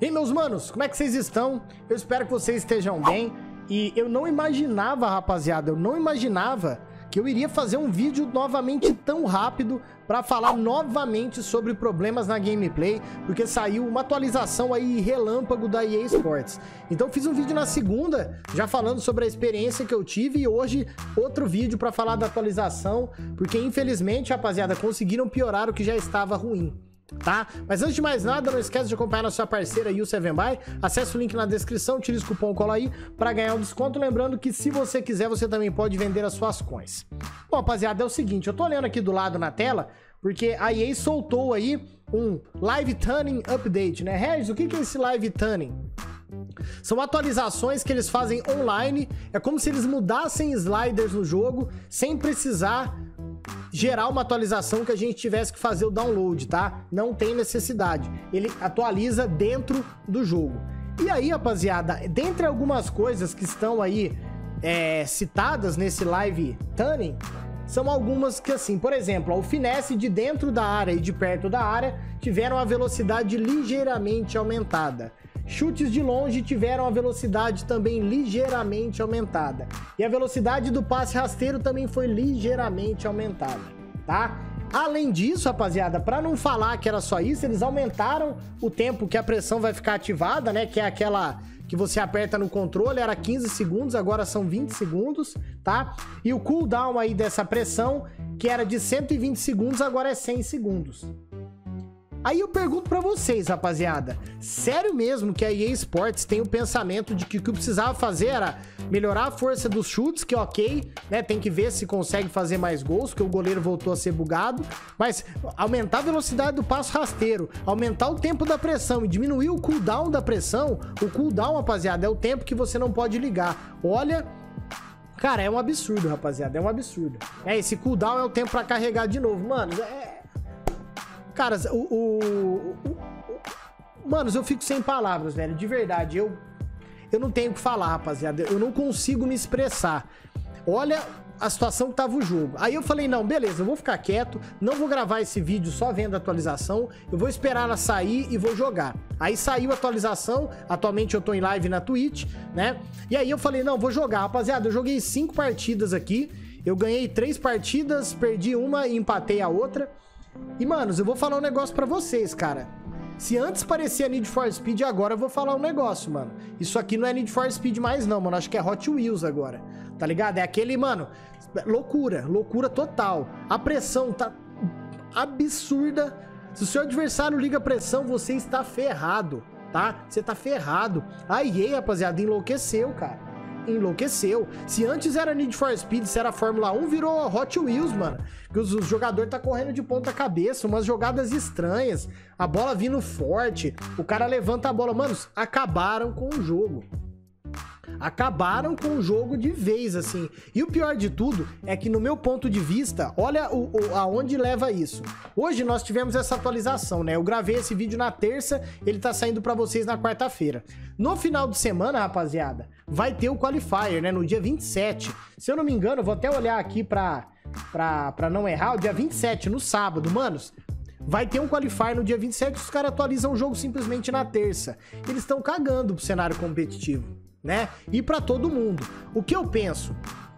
E meus manos, como é que vocês estão? Eu espero que vocês estejam bem. E eu não imaginava, rapaziada, eu não imaginava que eu iria fazer um vídeo novamente tão rápido para falar novamente sobre problemas na gameplay, porque saiu uma atualização aí relâmpago da EA Sports. Então fiz um vídeo na segunda, já falando sobre a experiência que eu tive, e hoje outro vídeo para falar da atualização, porque infelizmente, rapaziada, conseguiram piorar o que já estava ruim. Tá? Mas antes de mais nada, não esquece de acompanhar a nossa parceira U7Buy. Acesse o link na descrição, utilize o cupom cola aí para ganhar um desconto. Lembrando que se você quiser, você também pode vender as suas coins. Bom, rapaziada, é o seguinte, eu tô olhando aqui do lado na tela, porque a EA soltou aí um Live Tuning Update, né? Regis, o que é esse Live Tuning? São atualizações que eles fazem online, é como se eles mudassem sliders no jogo, sem precisar gerar uma atualização que a gente tivesse que fazer o download, tá? Não tem necessidade. Ele atualiza dentro do jogo. E aí, rapaziada, dentre algumas coisas que estão aí citadas nesse Live Tuning, são algumas que, assim, por exemplo, o finesse de dentro da área e de perto da área tiveram a velocidade ligeiramente aumentada. Chutes de longe tiveram a velocidade também ligeiramente aumentada. E a velocidade do passe rasteiro também foi ligeiramente aumentada, tá? Além disso, rapaziada, para não falar que era só isso, eles aumentaram o tempo que a pressão vai ficar ativada, né? Que é aquela que você aperta no controle, era 15 segundos, agora são 20 segundos, tá? E o cooldown aí dessa pressão, que era de 120 segundos, agora é 100 segundos. Aí eu pergunto pra vocês, rapaziada, sério mesmo que a EA Sports tem o pensamento de que o que eu precisava fazer era melhorar a força dos chutes, que ok, né, tem que ver se consegue fazer mais gols, porque o goleiro voltou a ser bugado, mas aumentar a velocidade do passo rasteiro, aumentar o tempo da pressão e diminuir o cooldown da pressão. O cooldown, rapaziada, é o tempo que você não pode ligar. Olha, cara, é um absurdo, rapaziada, é um absurdo. É, esse cooldown é o tempo pra carregar de novo, mano, Cara, Manos, eu fico sem palavras, velho. De verdade, eu não tenho o que falar, rapaziada. Eu não consigo me expressar. Olha a situação que tava o jogo. Aí eu falei, não, beleza, eu vou ficar quieto. Não vou gravar esse vídeo só vendo a atualização. Eu vou esperar ela sair e vou jogar. Aí saiu a atualização. Atualmente eu tô em live na Twitch, né? E aí eu falei, não, vou jogar, rapaziada. Eu joguei 5 partidas aqui. Eu ganhei 3 partidas, perdi uma e empatei a outra. E, manos, eu vou falar um negócio pra vocês, cara. Se antes parecia Need for Speed, agora eu vou falar um negócio, mano. Isso aqui não é Need for Speed mais não, mano. Acho que é Hot Wheels agora, tá ligado? É aquele, mano, loucura, loucura total. A pressão tá absurda. Se o seu adversário liga a pressão, você está ferrado, tá? Você tá ferrado. A EA, rapaziada, enlouqueceu, cara. Enlouqueceu. Se antes era Need for Speed, se era Fórmula 1, virou Hot Wheels, mano. Que os jogadores tá correndo de ponta cabeça, umas jogadas estranhas, a bola vindo forte, o cara levanta a bola. Mano, acabaram com o jogo. Acabaram com o jogo de vez, assim. E o pior de tudo é que, no meu ponto de vista, olha aonde leva isso. Hoje nós tivemos essa atualização, né? Eu gravei esse vídeo na terça, ele tá saindo pra vocês na quarta-feira. No final de semana, rapaziada, vai ter o Qualifier, né? No dia 27. Se eu não me engano, eu vou até olhar aqui pra não errar. O dia 27, no sábado, manos. Vai ter um Qualifier no dia 27, os caras atualizam o jogo simplesmente na terça. Eles estão cagando pro cenário competitivo, né? E pra todo mundo. O que eu penso?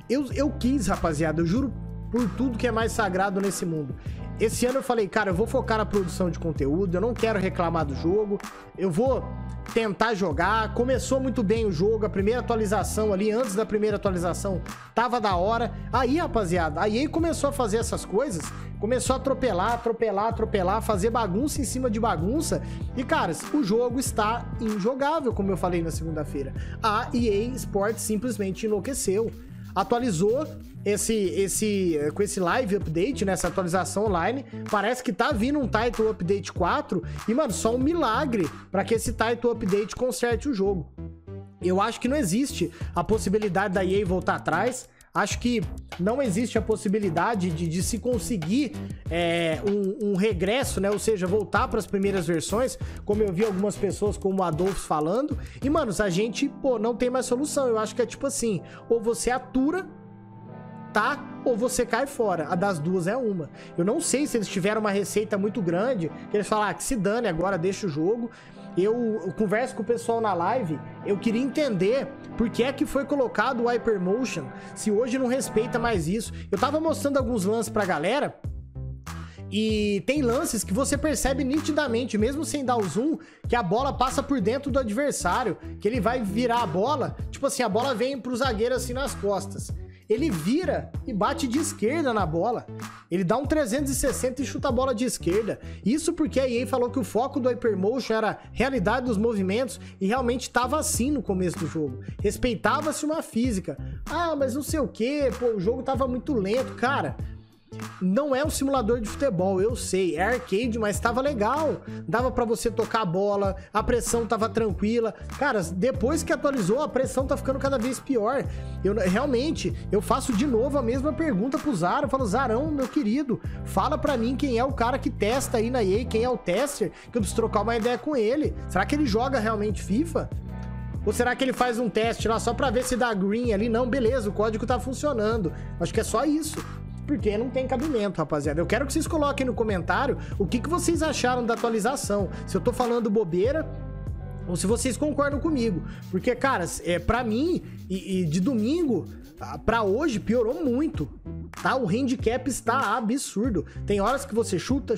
Eu quis, rapaziada, eu juro por tudo que é mais sagrado nesse mundo. Esse ano eu falei, cara, eu vou focar na produção de conteúdo, eu não quero reclamar do jogo, eu vou tentar jogar. Começou muito bem o jogo, a primeira atualização ali, antes da primeira atualização, tava da hora. Aí, rapaziada, a EA começou a fazer essas coisas, começou a atropelar, fazer bagunça em cima de bagunça. E, cara, o jogo está injogável, como eu falei na segunda-feira. A EA Sports simplesmente enlouqueceu. Atualizou com esse live update, né? Essa atualização online. Parece que tá vindo um title update 4. E, mano, só um milagre para que esse title update conserte o jogo. Eu acho que não existe a possibilidade da EA voltar atrás. Acho que não existe a possibilidade de se conseguir um regresso, né? Ou seja, voltar para as primeiras versões, como eu vi algumas pessoas como o Adolfo falando. E, manos, a gente, pô, não tem mais solução. Eu acho que é tipo assim, ou você atura, tá? ou você cai fora. A das duas é uma. Eu não sei se eles tiveram uma receita muito grande, que eles falaram, ah, que se dane agora, deixa o jogo. Eu converso com o pessoal na live, eu queria entender por que é que foi colocado o Hypermotion, se hoje não respeita mais isso. Eu tava mostrando alguns lances pra galera, e tem lances que você percebe nitidamente, mesmo sem dar o zoom, que a bola passa por dentro do adversário, que ele vai virar a bola, tipo assim, a bola vem pro zagueiro assim nas costas. Ele vira e bate de esquerda na bola. Ele dá um 360 e chuta a bola de esquerda. Isso porque a EA falou que o foco do Hypermotion era a realidade dos movimentos e realmente estava assim no começo do jogo. Respeitava-se uma física. Ah, mas não sei o que, pô, o jogo tava muito lento. Cara, não é um simulador de futebol, eu sei, é arcade, mas tava legal. Dava pra você tocar a bola, a pressão tava tranquila. Cara, depois que atualizou, a pressão tá ficando cada vez pior. Eu faço de novo a mesma pergunta pro Zarão. Eu falo, Zarão, meu querido, fala pra mim quem é o cara que testa aí na EA, quem é o tester, que eu preciso trocar uma ideia com ele. Será que ele joga realmente FIFA? Ou será que ele faz um teste lá só pra ver se dá green ali? Não, beleza, o código tá funcionando. Acho que é só isso. Porque não tem cabimento, rapaziada. Eu quero que vocês coloquem no comentário o que vocês acharam da atualização. Se eu tô falando bobeira ou se vocês concordam comigo. Porque, cara, pra mim, e de domingo pra hoje, piorou muito, tá? O handicap está absurdo. Tem horas que você chuta,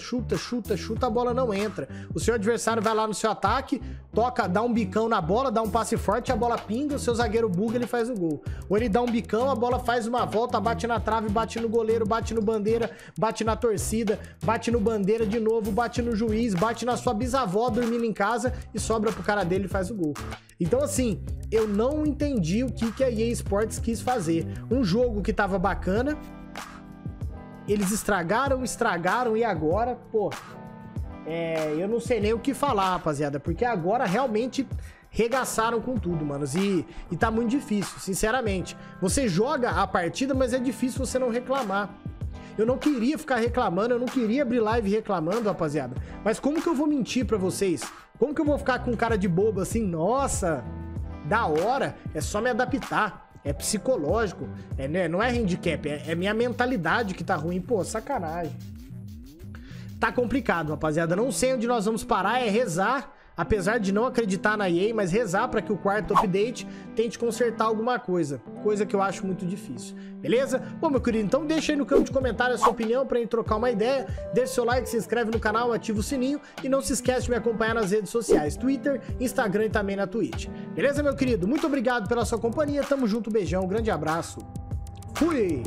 a bola não entra. O seu adversário vai lá no seu ataque, toca, dá um bicão na bola, dá um passe forte, a bola pinga, o seu zagueiro buga, ele faz o gol. Ou ele dá um bicão, a bola faz uma volta, bate na trave, bate no goleiro, bate no bandeira, bate na torcida, bate no bandeira de novo, bate no juiz, bate na sua bisavó dormindo em casa e sobra pro cara dele e faz o gol. Então, assim, eu não entendi o que a EA Sports quis fazer. Um jogo que tava bacana, eles estragaram, e agora, pô, eu não sei nem o que falar, rapaziada, porque agora realmente regaçaram com tudo, manos, e tá muito difícil, sinceramente. Você joga a partida, mas é difícil você não reclamar. Eu não queria ficar reclamando, eu não queria abrir live reclamando, rapaziada. Mas como que eu vou mentir pra vocês? Como que eu vou ficar com cara de bobo assim? Nossa, da hora, é só me adaptar. É psicológico, não é handicap, é minha mentalidade que tá ruim. Pô, sacanagem. Tá complicado, rapaziada. Não sei onde nós vamos parar, é rezar. Apesar de não acreditar na EA, mas rezar para que o quarto update tente consertar alguma coisa. Coisa que eu acho muito difícil. Beleza? Bom, meu querido, então deixa aí no campo de comentário a sua opinião para a gente trocar uma ideia. Deixa seu like, se inscreve no canal, ativa o sininho. E não se esquece de me acompanhar nas redes sociais, Twitter, Instagram e também na Twitch. Beleza, meu querido? Muito obrigado pela sua companhia. Tamo junto, beijão, grande abraço. Fui!